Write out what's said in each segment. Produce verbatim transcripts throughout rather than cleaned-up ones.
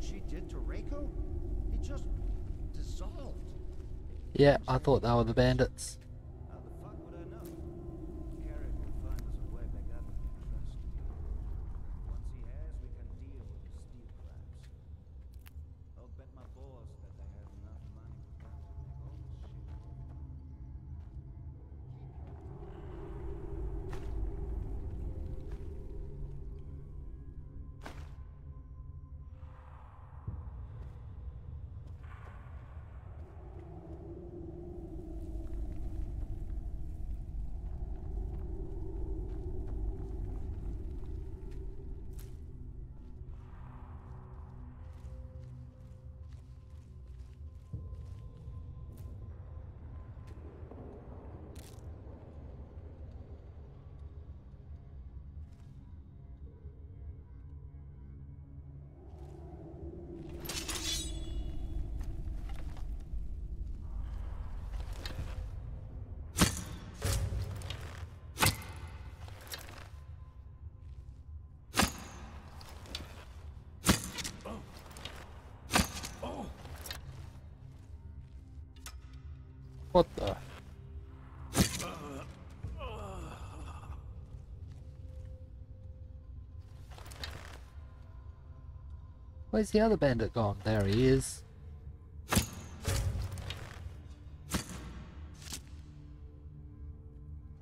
what she did to Reiko? It just dissolved. Yeah, I thought they were the bandits. How the fuck would I know? Carrick will find us a way back up if we trust him. Once he has, we can deal with the steel crabs. I'll bet my boss that they have enough money to make all this What the? Where's the other bandit gone? There he is.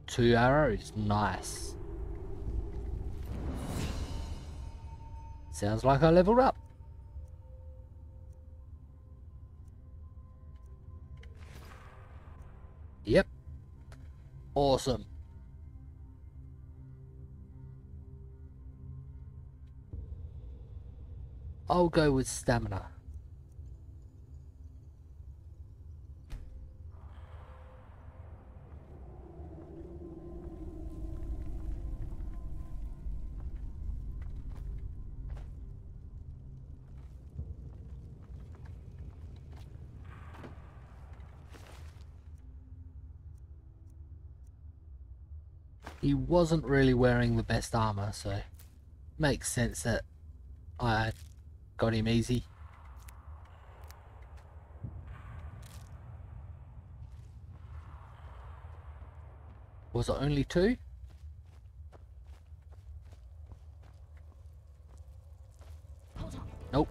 Two arrows, nice. Sounds like I leveled up. Yep. Awesome. I'll go with stamina. He wasn't really wearing the best armor, so makes sense that I got him easy. Was it only two? Nope.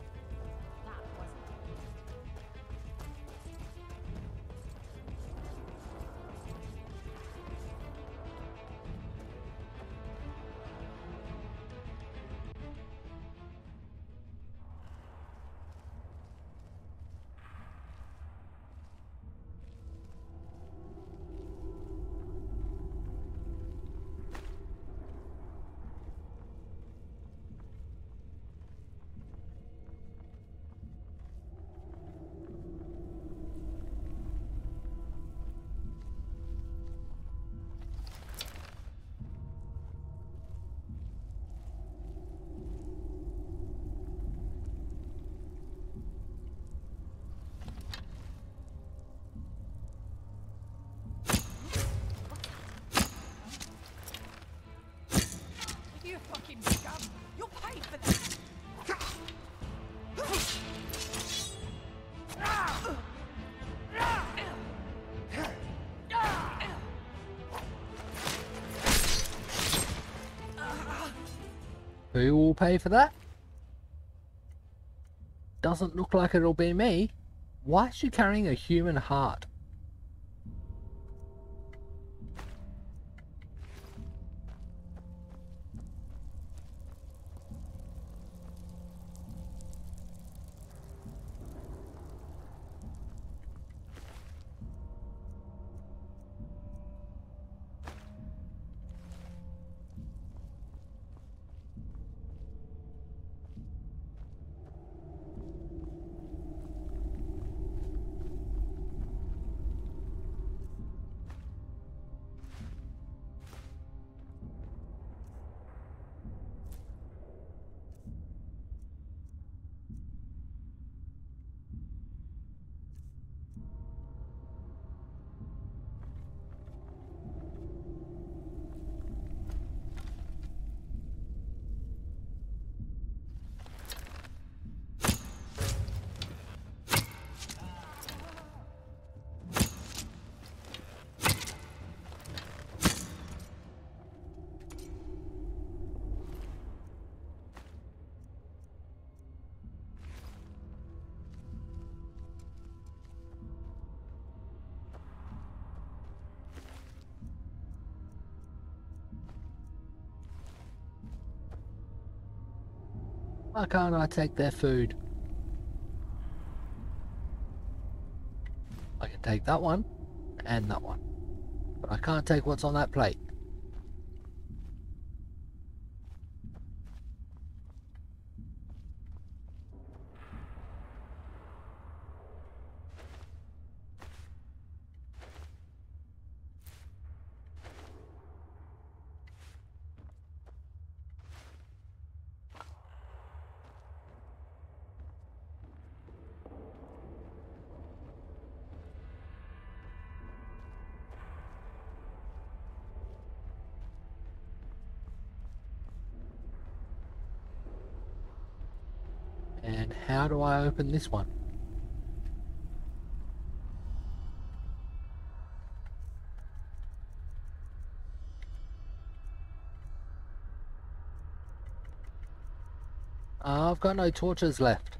Who will pay for that? Doesn't look like it'll be me. Why is she carrying a human heart? Why can't I take their food? I can take that one and that one. But I can't take what's on that plate. How do I open this one? Uh, I've got no torches left.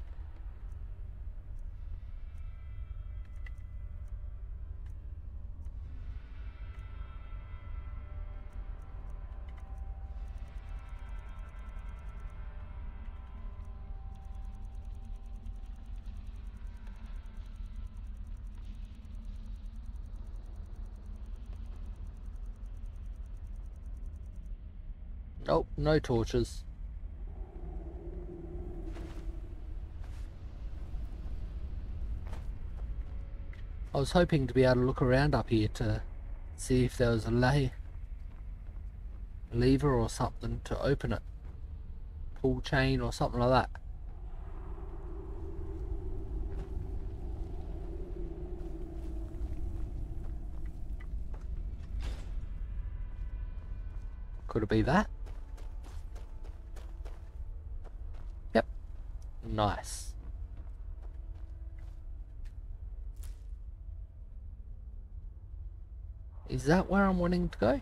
Oh, no torches. I was hoping to be able to look around up here to see if there was a lay lever or something to open it. Pull chain or something like that. Could it be that? Nice. Is that where I'm wanting to go?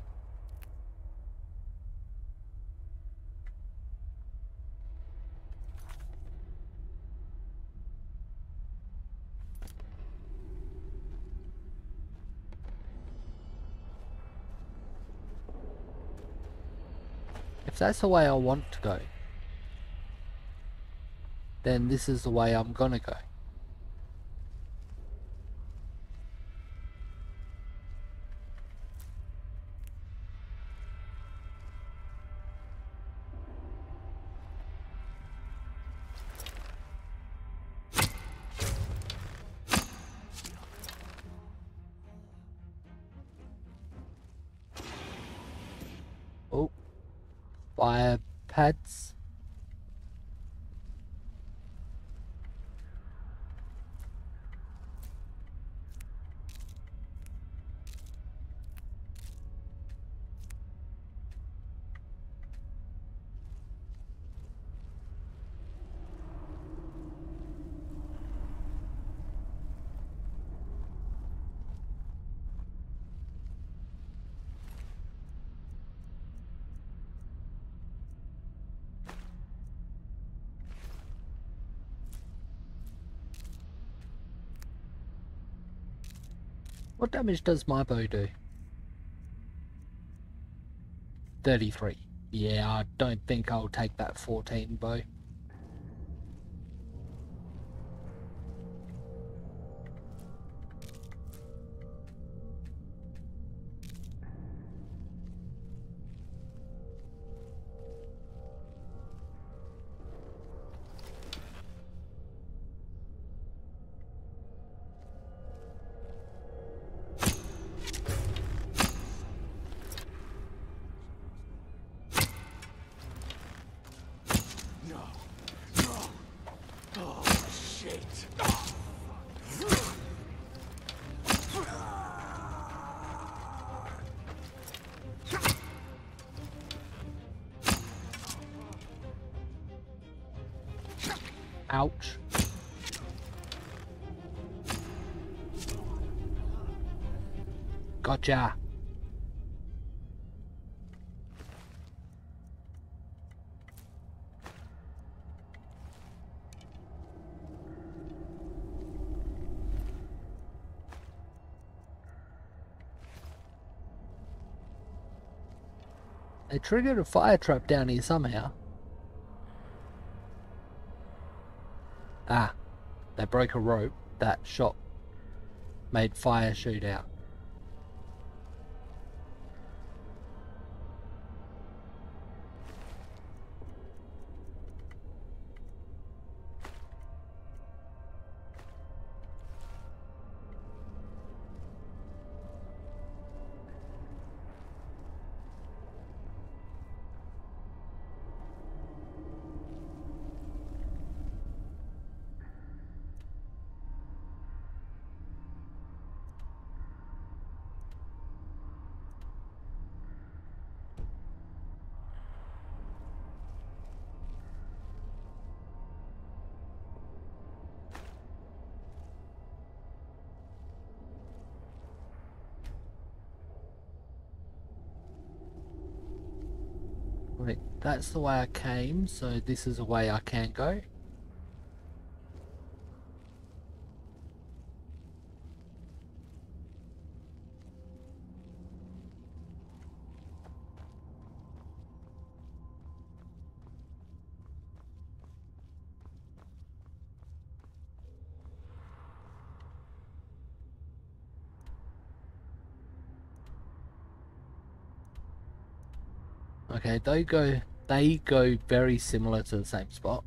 If that's the way I want to go, then this is the way I'm gonna go. Oh, fire pads. What damage does my bow do? thirty-three. Yeah, I don't think I'll take that fourteen bow. Ouch. Gotcha. They triggered a fire trap down here somehow. Ah, they broke a rope that shot, made fire shoot out. That's the way I came, so this is the way I can go. Okay, they go... They go very similar to the same spot.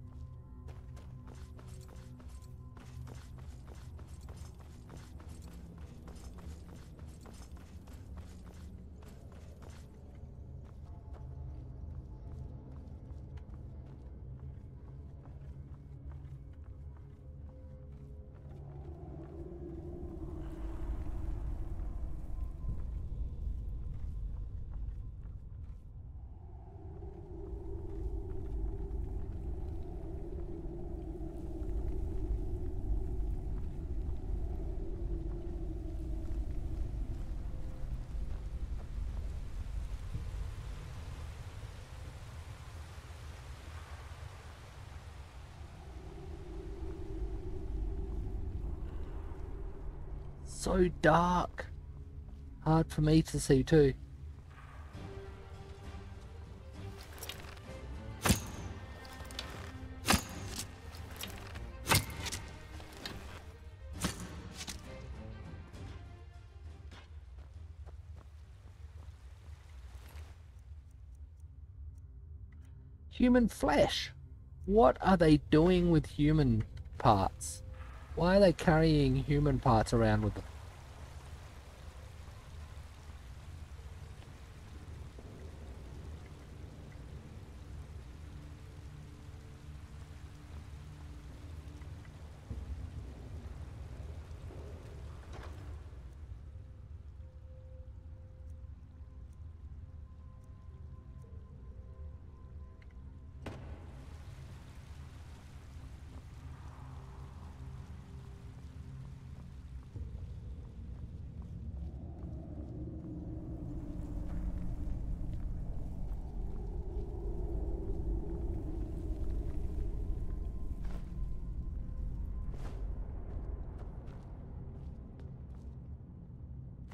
So dark, hard for me to see too. Human flesh. What are they doing with human parts? Why are they carrying human parts around with them?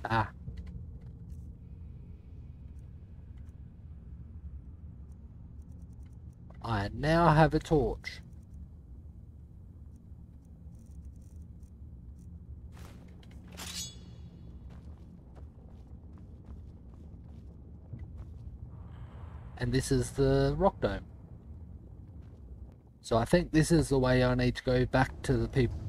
Ah. I now have a torch. And this is the rock dome. So I think this is the way I need to go back to the people.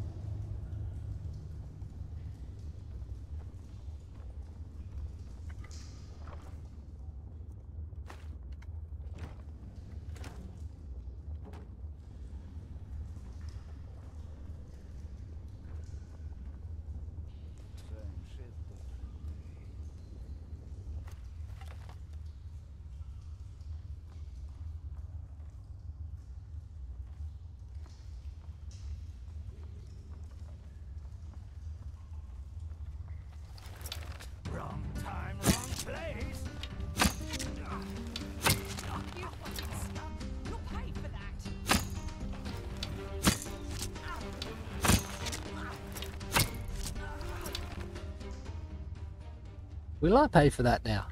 Will I pay for that now?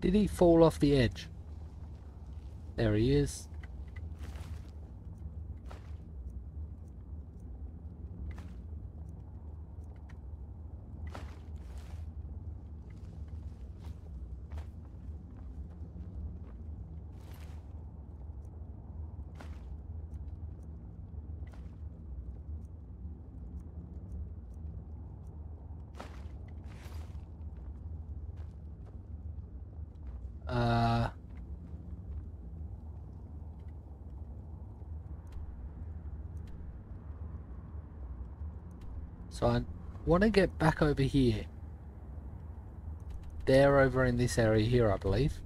Did he fall off the edge? There he is. So I want to get back over here. They're over in this area here, I believe.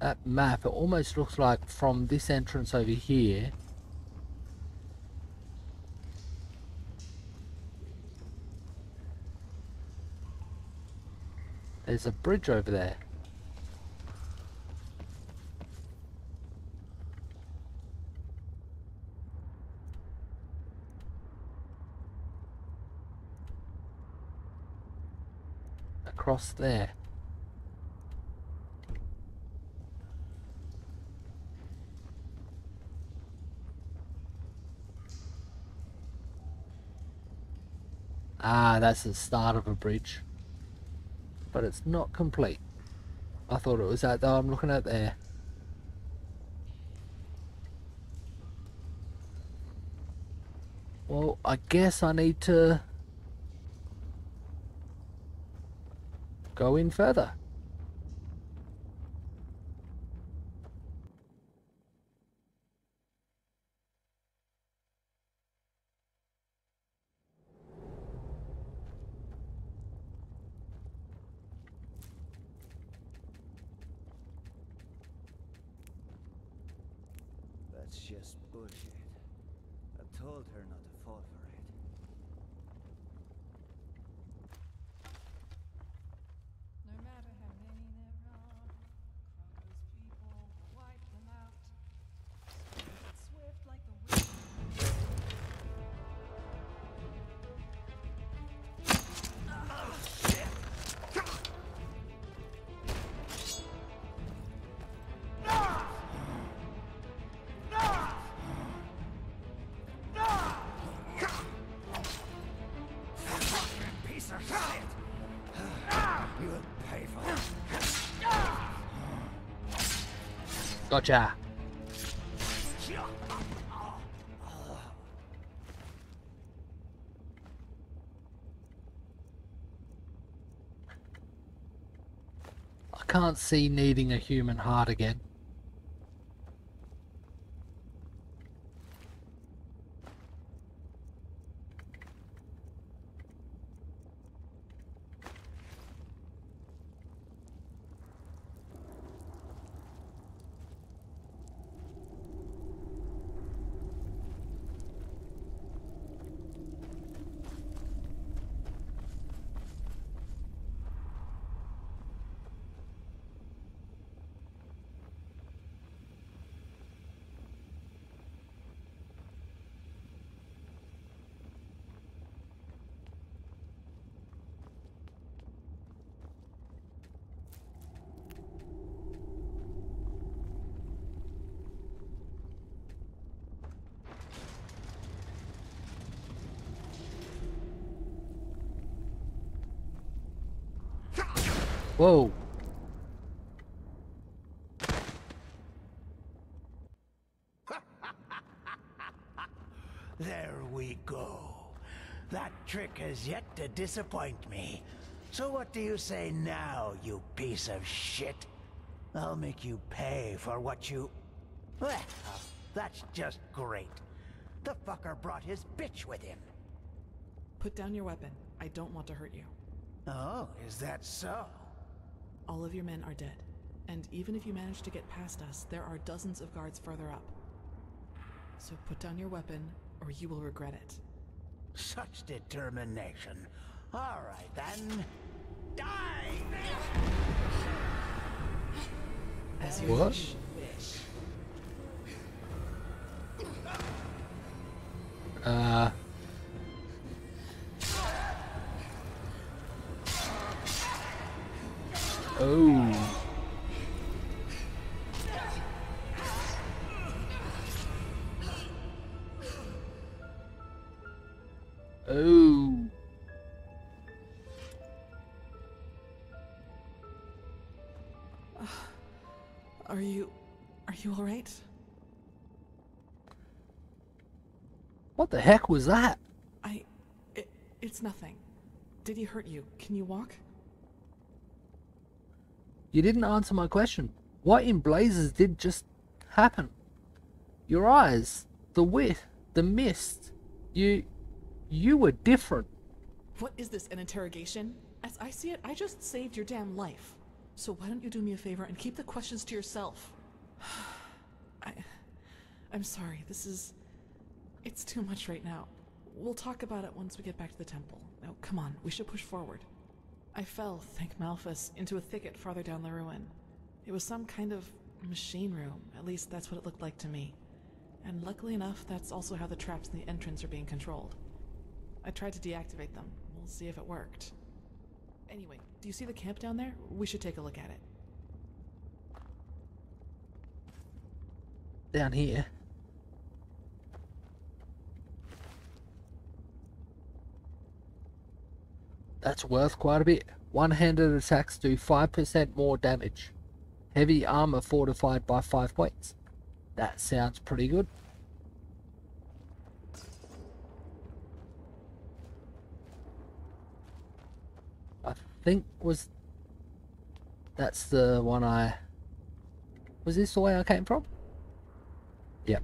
That map, it almost looks like from this entrance over here. There's a bridge over there. Across there. Ah, that's the start of a bridge. But it's not complete. I thought it was that though I'm looking at there. Well, I guess I need to go in further. That's just bullshit. I told her not to fall for it. Gotcha. I can't see needing a human heart again. Whoa. There we go. That trick has yet to disappoint me. So what do you say now, you piece of shit? I'll make you pay for what you... Well, that's just great. The fucker brought his bitch with him. Put down your weapon. I don't want to hurt you. Oh, is that so? All of your men are dead, and even if you manage to get past us, there are dozens of guards further up. So put down your weapon, or you will regret it. Such determination. All right, then. Die! As you what? Wish. Uh... Oh. Oh. Uh, are you... are you alright? What the heck was that? I... It, it's nothing. Did he hurt you? Can you walk? You didn't answer my question. What in blazes did just happen? Your eyes, the width, the mist. You... you were different. What is this, an interrogation? As I see it, I just saved your damn life. So why don't you do me a favor and keep the questions to yourself? I... I'm sorry, this is... it's too much right now. We'll talk about it once we get back to the temple. Now, come on, we should push forward. I fell, thank Malphas, into a thicket farther down the ruin. It was some kind of machine room, at least that's what it looked like to me. And luckily enough, that's also how the traps in the entrance are being controlled. I tried to deactivate them. We'll see if it worked. Anyway, do you see the camp down there? We should take a look at it. Down here. That's worth quite a bit. One-handed attacks do five percent more damage. Heavy armor fortified by five points. That sounds pretty good. I think was... that's the one I... was this the way I came from? Yep.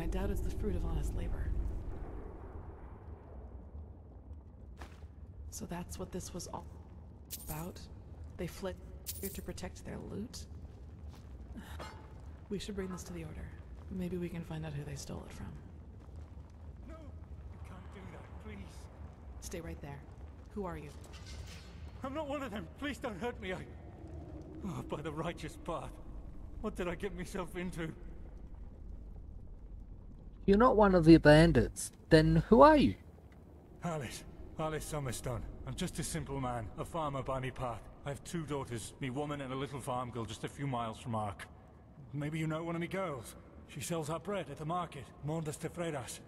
I doubt it's the fruit of honest labor. So that's what this was all about? They fled here to protect their loot? We should bring this to the Order. Maybe we can find out who they stole it from. No! You can't do that, please. Stay right there. Who are you? I'm not one of them. Please don't hurt me. I... oh, by the righteous path. What did I get myself into? You're not one of the bandits. Then who are you? Alice. Alice Summerstone. I'm just a simple man, a farmer by me path. I have two daughters, me woman and a little farm girl just a few miles from Ark. Maybe you know one of me girls. She sells her bread at the market, Mondas Tefredas.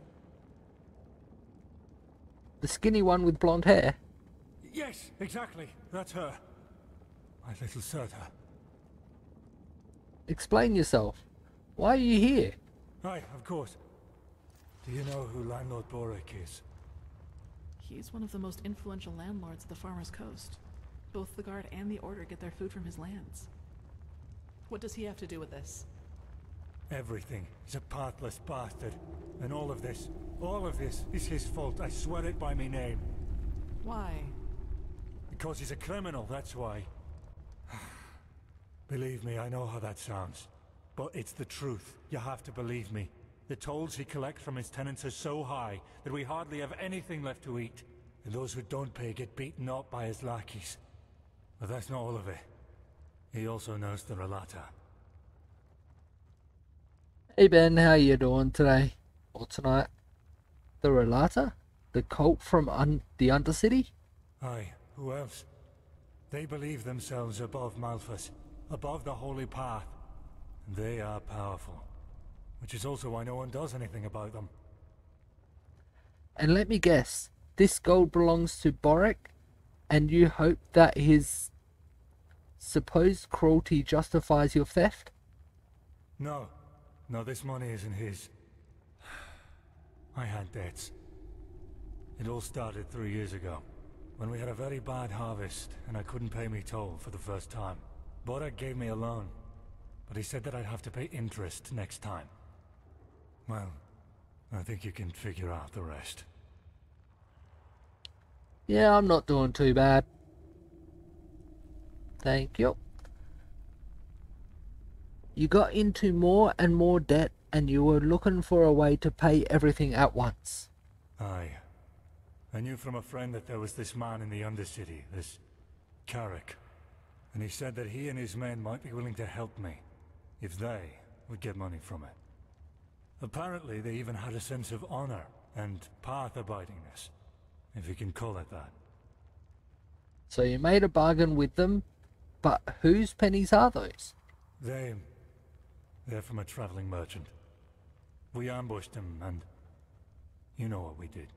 The skinny one with blonde hair? Yes, exactly. That's her. My little sister. Explain yourself. Why are you here? Aye, of course. Do you know who Landlord Boric is? He's one of the most influential landlords of the Farmer's Coast. Both the Guard and the Order get their food from his lands. What does he have to do with this? Everything. He's a pathless bastard. And all of this, all of this is his fault. I swear it by me name. Why? Because he's a criminal, that's why. Believe me, I know how that sounds. But it's the truth. You have to believe me. The tolls he collects from his tenants are so high that we hardly have anything left to eat. And those who don't pay get beaten up by his lackeys. But that's not all of it. He also knows the Relata. Hey Ben, how you doing today? Or tonight? The Relata? The cult from un the Undercity? Aye, who else? They believe themselves above Malphas, above the Holy Path. And they are powerful. Which is also why no one does anything about them. And let me guess, this gold belongs to Boric, and you hope that his supposed cruelty justifies your theft? No. No, this money isn't his. I had debts. It all started three years ago, when we had a very bad harvest, and I couldn't pay me toll for the first time. Boric gave me a loan, but he said that I'd have to pay interest next time. Well, I think you can figure out the rest. Yeah, I'm not doing too bad. Thank you. You got into more and more debt, and you were looking for a way to pay everything at once. Aye. I knew from a friend that there was this man in the Undercity, this Carrick, and he said that he and his men might be willing to help me, if they would get money from it. Apparently they even had a sense of honor and path-abidingness, if you can call it that. So you made a bargain with them, but whose pennies are those? They... they're from a traveling merchant. We ambushed him, and you know what we did.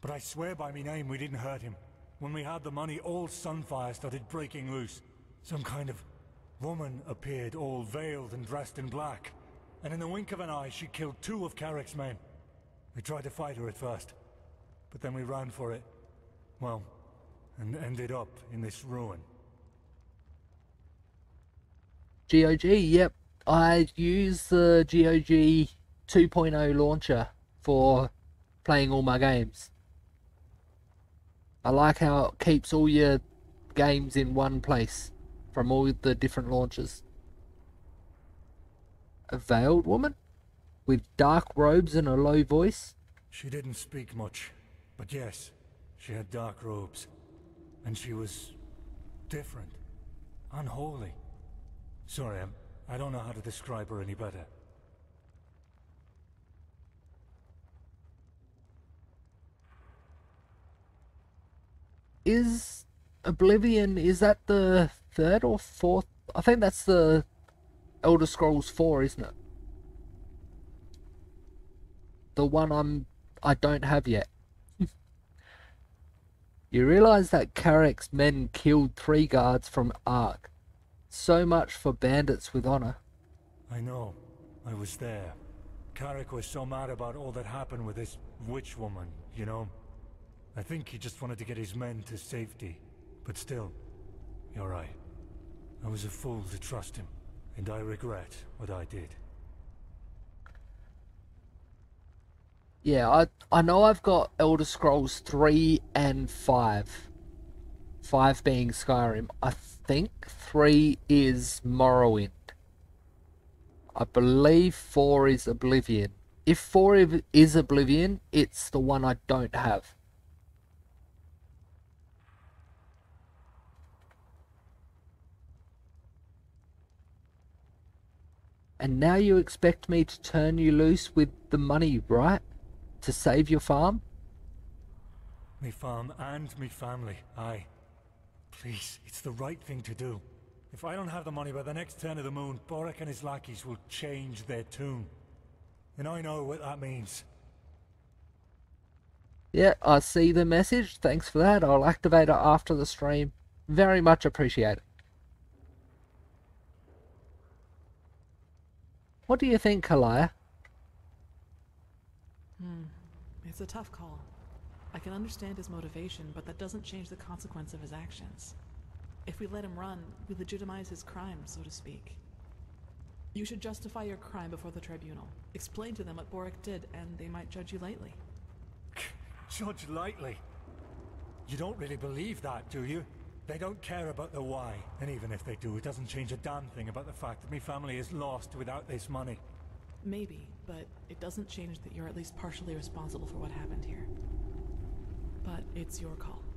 But I swear by me name we didn't hurt him. When we had the money, all Sunfire started breaking loose. Some kind of woman appeared, all veiled and dressed in black. And in the wink of an eye, she killed two of Carrick's men. We tried to fight her at first, but then we ran for it. Well, and ended up in this ruin. G O G, yep. I use the G O G two point oh launcher for playing all my games. I like how it keeps all your games in one place from all the different launches. A veiled woman? With dark robes and a low voice? She didn't speak much, but yes, she had dark robes. And she was... different. Unholy. Sorry, I'm, I don't know how to describe her any better. Is Oblivion, is that the third or fourth? I think that's the Elder Scrolls four, isn't it? The one I'm, I don't have yet. You realize that Carrick's men killed three guards from Ark. So much for bandits with honor. I know. I was there. Carrick was so mad about all that happened with this witch woman, you know? I think he just wanted to get his men to safety, but still, you're right. I was a fool to trust him, and I regret what I did. Yeah, I, I know I've got Elder Scrolls three and five. five being Skyrim. I think three is Morrowind. I believe four is Oblivion. If four is Oblivion, it's the one I don't have. And now you expect me to turn you loose with the money, right? To save your farm? Me farm and me family, aye. Please, it's the right thing to do. If I don't have the money by the next turn of the moon, Boric and his lackeys will change their tune. And I know what that means. Yeah, I see the message. Thanks for that. I'll activate it after the stream. Very much appreciated. What do you think, Kalaya? Hmm. It's a tough call. I can understand his motivation, but that doesn't change the consequence of his actions. If we let him run, we legitimize his crime, so to speak. You should justify your crime before the tribunal. Explain to them what Boric did, and they might judge you lightly. Judge lightly? You don't really believe that, do you? They don't care about the why, and even if they do, it doesn't change a damn thing about the fact that my family is lost without this money. Maybe, but it doesn't change that you're at least partially responsible for what happened here. But it's your call.